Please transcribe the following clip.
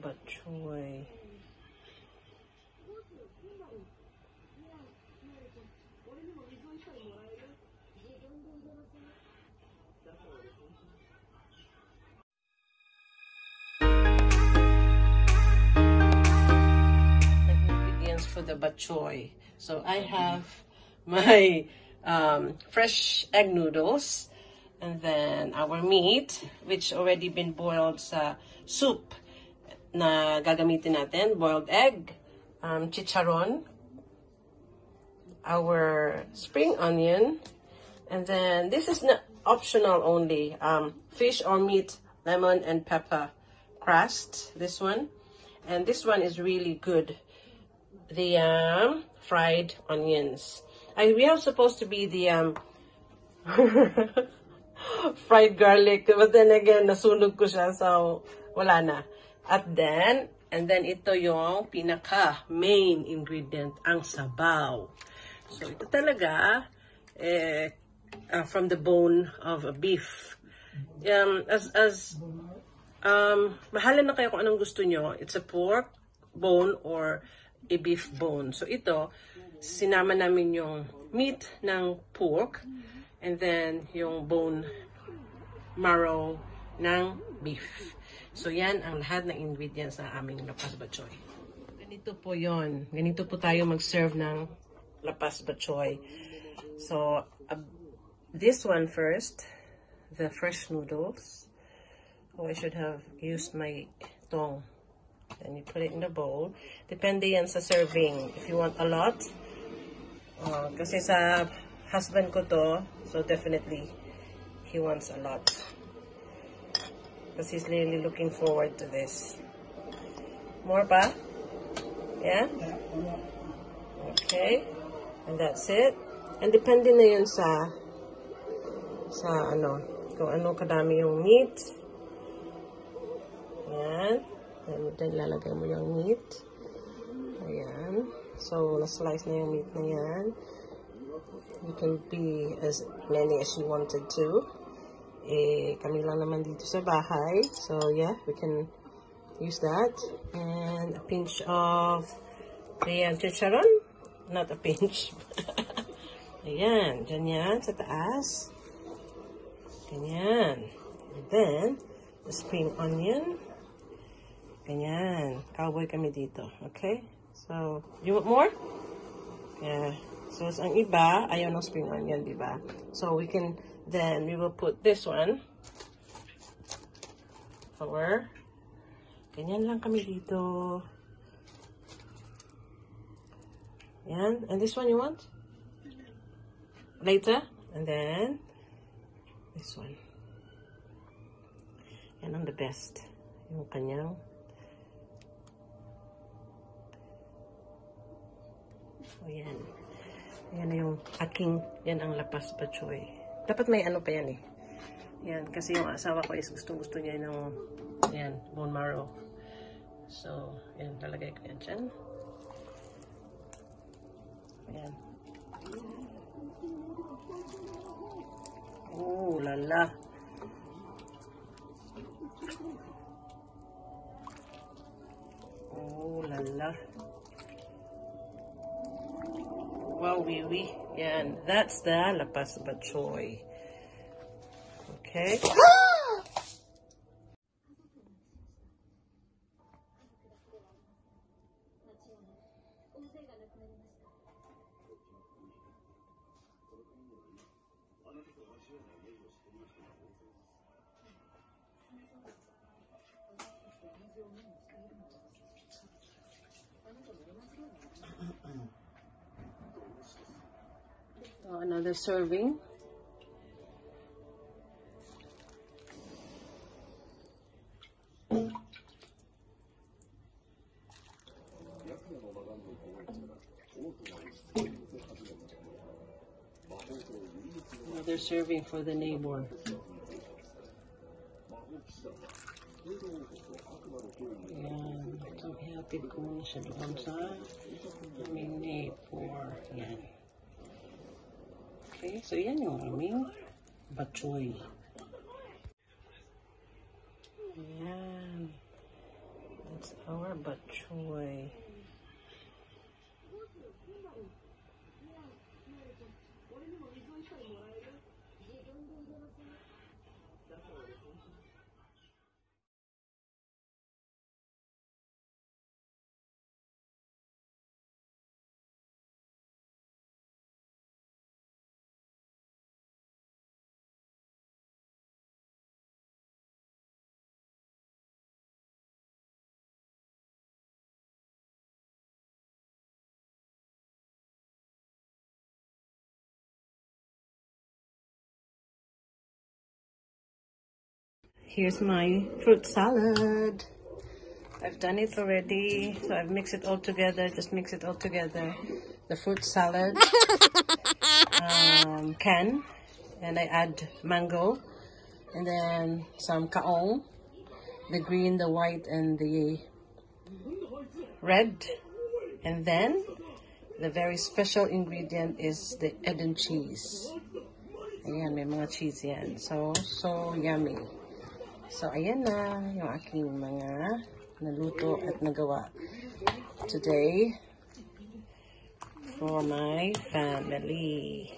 batchoy. Ingredients for the batchoy. So I have my fresh egg noodles, and then our meat, which already been boiled sa soup na gagamitin natin, boiled egg, chicharon, our spring onion, and then this is not optional only, fish or meat, lemon and pepper crust, this one. And this one is really good, the fried onions. We are supposed to be the fried garlic, but then again nasunog ko siya, so wala na. And then ito yung pinaka main ingredient, ang sabaw. So ito talaga from the bone of a beef. Mahala na kayo kung anong gusto nyo, it's a pork bone or a beef bone. So ito sinama namin yung meat ng pork and then yung bone marrow ng beef. So yan ang lahat ng ingredients na aming La Paz Batchoy. Ganito po yon. Ganito po tayo mag-serve ng La Paz Batchoy. So this one first, the fresh noodles. Oh, I should have used my tong. Then you put it in the bowl. Depende yan sa serving. If you want a lot, kasi sa husband ko to, so definitely he wants a lot because he's really looking forward to this. More pa? Yeah? Okay. And that's it. And depende na yun sa ano, kung ano kadami yung meat. Ayan. Then lalagay mo yung meat. Ayan. So, na-slice na yung meat na yan. You can be as many as you wanted to. Kami lang naman dito sa bahay. So yeah, we can use that. And a pinch of the chicharon. Not a pinch. Ayan. Diyan yan, sa taas. Ganyan. And then, the spring onion. Ganyan. Cowboy kami dito. Okay? So, you want more? Yeah. So, ang iba, ayaw ng spring onion, di ba? So, we will put this one. Our, ganyan lang kami dito. Yan. And this one you want? Later. And then, this one. Yan ang the best. Yung kanyang. So, yan. Yan yung aking, yan ang La Paz Batchoy. Dapat may ano pa yan eh. Yan, kasi yung asawa ko is gusto niya ng yan, bone marrow. So, yan, talagay ko yan dyan. Yan. Oh, lala. Oh, lala. Wow, wee-wee. Yan. That's the La Paz Batchoy. Okay. Another serving. Another serving for the neighbor. Yan. So happy ko siya doon sa aming neighbor. Yan. Okay, so yan yung aming batchoy. Ayan. That's our batchoy. Here's my fruit salad. I've done it already, so I've mixed it all together. Just mix it all together. The fruit salad can, and I add mango, and then some kaong, the green, the white, and the red. And then the very special ingredient is the Edam cheese. Ayan, may mga cheese yan. So yummy. So, ayan na yung aking mga naluto at nagawa today for my family.